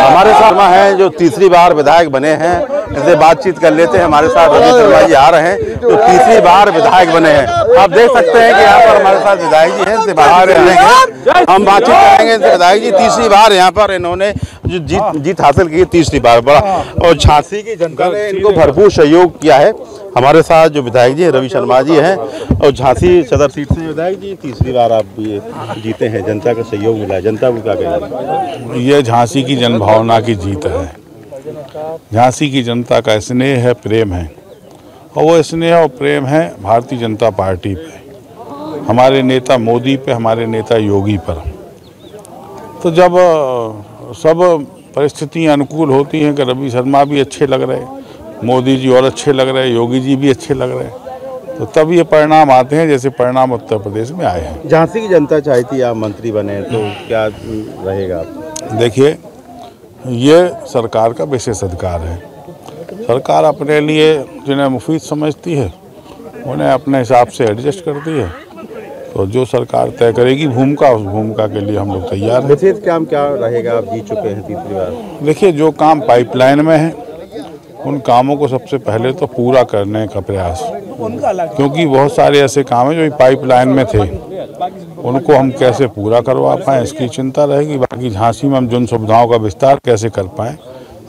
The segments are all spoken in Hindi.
हमारे साथ शर्मा हैं जो तीसरी बार विधायक बने हैं, इनसे बातचीत कर लेते हैं। हमारे साथ रवि शर्मा जी आ रहे हैं जो तीसरी बार विधायक बने हैं। आप देख सकते हैं कि यहाँ पर हमारे साथ विधायक जी हैं, इनसे बातचीत करेंगे। इनसे विधायक जी तीसरी बार यहाँ पर इन्होंने जो जीत हासिल की तीसरी बार, बड़ा और झांसी की जनता ने इनको भरपूर सहयोग किया है। हमारे साथ जो विधायक जी रवि शर्मा जी हैं और झांसी सदर सीट से विधायक जी तीसरी बार आप जीते हैं, जनता का सहयोग मिला है, जनता को क्या कहेंगे? ये झांसी की जनभावना की जीत है। झांसी की जनता का स्नेह है, प्रेम है, और वो स्नेह और प्रेम है भारतीय जनता पार्टी पे, हमारे नेता मोदी पे, हमारे नेता योगी पर। तो जब सब परिस्थितियाँ अनुकूल होती हैं कि रवि शर्मा भी अच्छे लग रहे हैं, मोदी जी और अच्छे लग रहे हैं, योगी जी भी अच्छे लग रहे हैं, तो तब ये परिणाम आते हैं जैसे परिणाम उत्तर प्रदेश में आए हैं। झांसी की जनता चाहती आप मंत्री बने तो क्या रहेगा? देखिए, ये सरकार का विशेष अधिकार है। सरकार अपने लिए जिन्हें मुफीद समझती है उन्हें अपने हिसाब से एडजस्ट करती है। तो जो सरकार तय करेगी भूमिका, उस भूमिका के लिए हम लोग तैयार हैं। विशेष काम क्या रहेगा? आप जीत चुके हैं तीसरी बार। देखिए, जो काम पाइपलाइन में है उन कामों को सबसे पहले तो पूरा करने का प्रयास, क्योंकि बहुत सारे ऐसे काम हैं जो पाइपलाइन में थे, उनको हम कैसे पूरा करवा पाएँ इसकी चिंता रहेगी। बाकी झांसी में हम जन सुविधाओं का विस्तार कैसे कर पाएँ,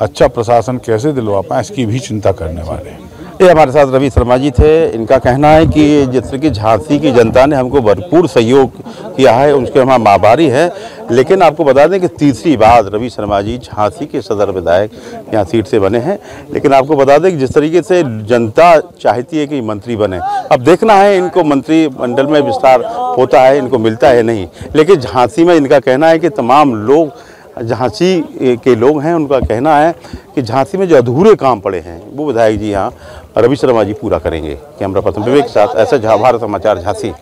अच्छा प्रशासन कैसे दिलवा पाएँ, इसकी भी चिंता करने वाले हैं। ये हमारे साथ रवि शर्मा जी थे। इनका कहना है कि जिस तरह की झांसी की जनता ने हमको भरपूर सहयोग किया है उसके हम आभारी हैं। लेकिन आपको बता दें कि तीसरी बार रवि शर्मा जी झांसी के सदर विधायक यहाँ सीट से बने हैं। लेकिन आपको बता दें कि जिस तरीके से जनता चाहती है कि मंत्री बने, अब देखना है इनको मंत्रिमंडल में विस्तार होता है, इनको मिलता है नहीं। लेकिन झांसी में इनका कहना है कि तमाम लोग, झांसी के लोग हैं, उनका कहना है कि झांसी में जो अधूरे काम पड़े हैं वो विधायक जी यहाँ रवि शर्मा जी पूरा करेंगे। कैमरा पर्सन विवेक के साथ ऐसा भारत समाचार झांसी।